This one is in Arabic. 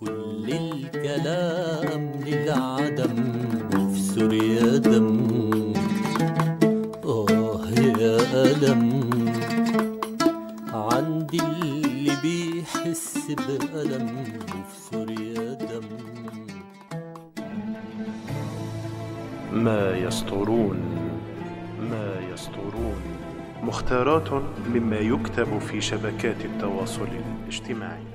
كل الكلام للعدم افسر يا دم يا ألم عندي اللي بيحس بألم افسر يا دم. ما يسطرون ما يسطرون مختارات مما يكتب في شبكات التواصل الاجتماعي.